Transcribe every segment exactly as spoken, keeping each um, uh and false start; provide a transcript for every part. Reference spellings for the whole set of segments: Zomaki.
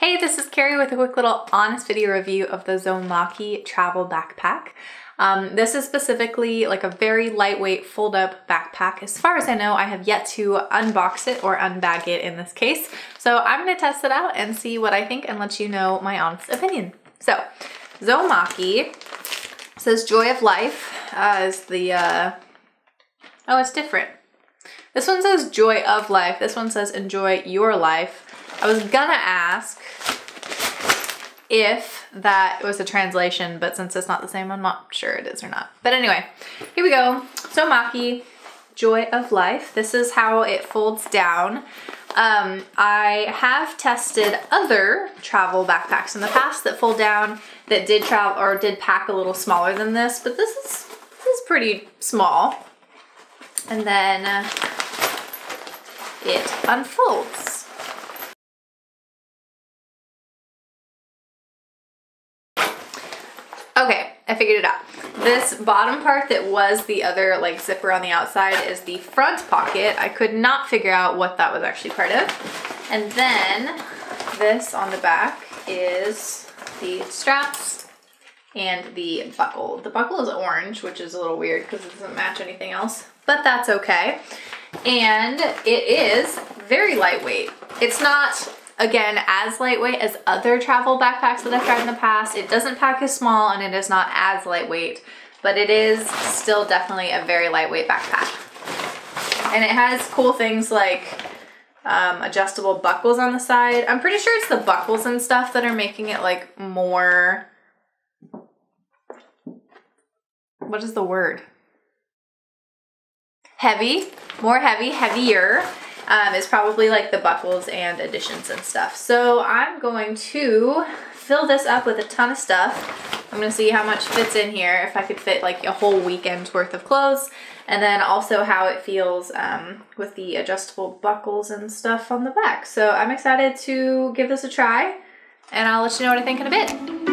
Hey, this is Carrie with a quick little honest video review of the Zomaki travel backpack. Um, this is specifically like a very lightweight fold up backpack. As far as I know, I have yet to unbox it or unbag it in this case. So I'm gonna test it out and see what I think and let you know my honest opinion. So Zomaki says Joy of Life uh, is the, uh, oh, it's different. This one says Joy of Life. This one says Enjoy Your Life. I was gonna ask if that was a translation, but since it's not the same, I'm not sure it is or not. But anyway, here we go. Zomaki, Joy of Life. This is how it folds down. Um, I have tested other travel backpacks in the past that fold down, that did travel or did pack a little smaller than this, but this is, this is pretty small. And then uh, it unfolds. Okay, I figured it out. This bottom part that was the other like zipper on the outside is the front pocket. I could not figure out what that was actually part of. And then this on the back is the straps and the buckle. The buckle is orange, which is a little weird because it doesn't match anything else, but that's okay. And it is very lightweight. It's not, again, as lightweight as other travel backpacks that I've tried in the past. It doesn't pack as small and it is not as lightweight, but it is still definitely a very lightweight backpack. And it has cool things like um, adjustable buckles on the side. I'm pretty sure it's the buckles and stuff that are making it like more, what is the word? Heavy, more heavy, heavier. Um, it's probably like the buckles and additions and stuff. So I'm going to fill this up with a ton of stuff. I'm gonna see how much fits in here, if I could fit like a whole weekend's worth of clothes, and then also how it feels um, with the adjustable buckles and stuff on the back. So I'm excited to give this a try, and I'll let you know what I think in a bit.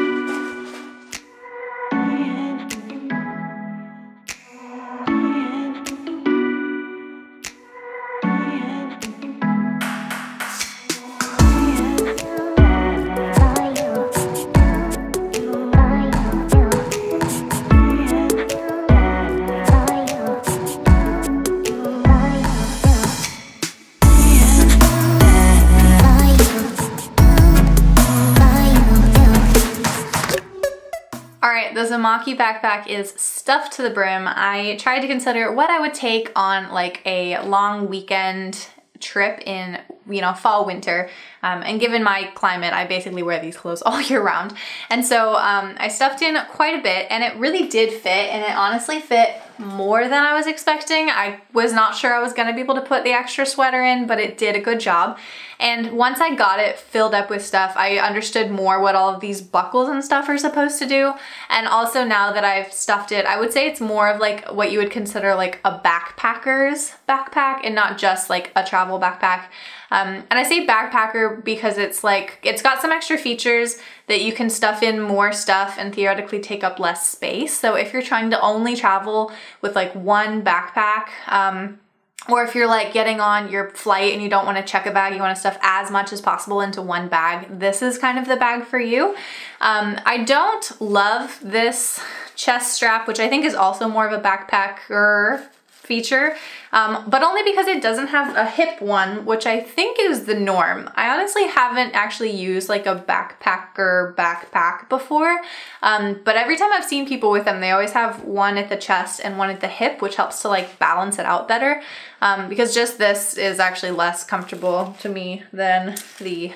The Zomaki backpack is stuffed to the brim. I tried to consider what I would take on like a long weekend trip in, you know, fall, winter. Um, and given my climate, I basically wear these clothes all year round. And so um, I stuffed in quite a bit and it really did fit, and it honestly fit more than I was expecting. I was not sure I was gonna be able to put the extra sweater in, but it did a good job. And once I got it filled up with stuff, I understood more what all of these buckles and stuff are supposed to do. And also now that I've stuffed it, I would say it's more of like what you would consider like a backpacker's backpack and not just like a travel backpack. Um, and I say backpacker because it's like, it's got some extra features that you can stuff in more stuff and theoretically take up less space. So if you're trying to only travel with like one backpack, um, or if you're like getting on your flight and you don't want to check a bag, you want to stuff as much as possible into one bag, this is kind of the bag for you. Um, I don't love this chest strap, which I think is also more of a backpacker feature, um, but only because it doesn't have a hip one, which I think is the norm. I honestly haven't actually used like a backpacker backpack before, um, but every time I've seen people with them, they always have one at the chest and one at the hip, which helps to like balance it out better, um, because just this is actually less comfortable to me than the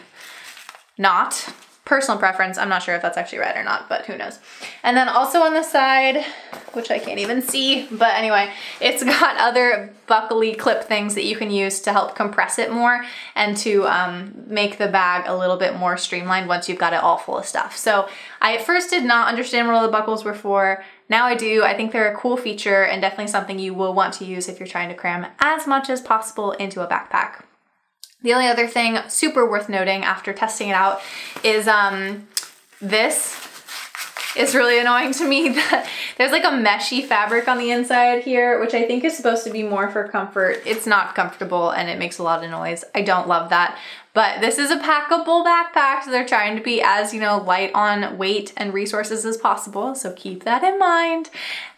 knot. Personal preference, I'm not sure if that's actually right or not, but who knows. And then also on the side, which I can't even see, but anyway, it's got other buckly clip things that you can use to help compress it more and to um, make the bag a little bit more streamlined once you've got it all full of stuff. So I at first did not understand what all the buckles were for. Now I do. I think they're a cool feature and definitely something you will want to use if you're trying to cram as much as possible into a backpack. The only other thing super worth noting after testing it out is um, this is really annoying to me. That there's like a meshy fabric on the inside here, which I think is supposed to be more for comfort. It's not comfortable and it makes a lot of noise. I don't love that. But this is a packable backpack, so they're trying to be as, you know, light on weight and resources as possible, so keep that in mind.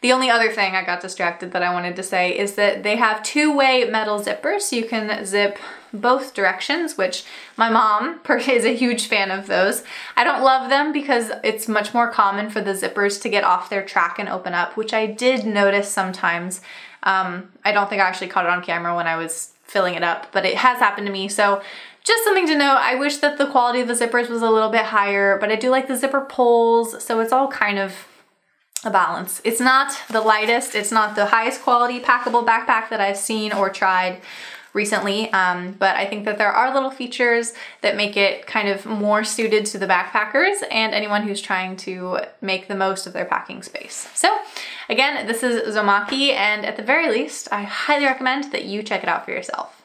The only other thing I got distracted that I wanted to say is that they have two-way metal zippers, so you can zip both directions, which my mom is a huge fan of those. I don't love them because it's much more common for the zippers to get off their track and open up, which I did notice sometimes. Um, I don't think I actually caught it on camera when I was filling it up, but it has happened to me. So just something to know. I wish that the quality of the zippers was a little bit higher, but I do like the zipper pulls, so it's all kind of a balance. It's not the lightest, it's not the highest quality packable backpack that I've seen or tried recently, um, but I think that there are little features that make it kind of more suited to the backpackers and anyone who's trying to make the most of their packing space. So again, this is Zomaki, and at the very least, I highly recommend that you check it out for yourself.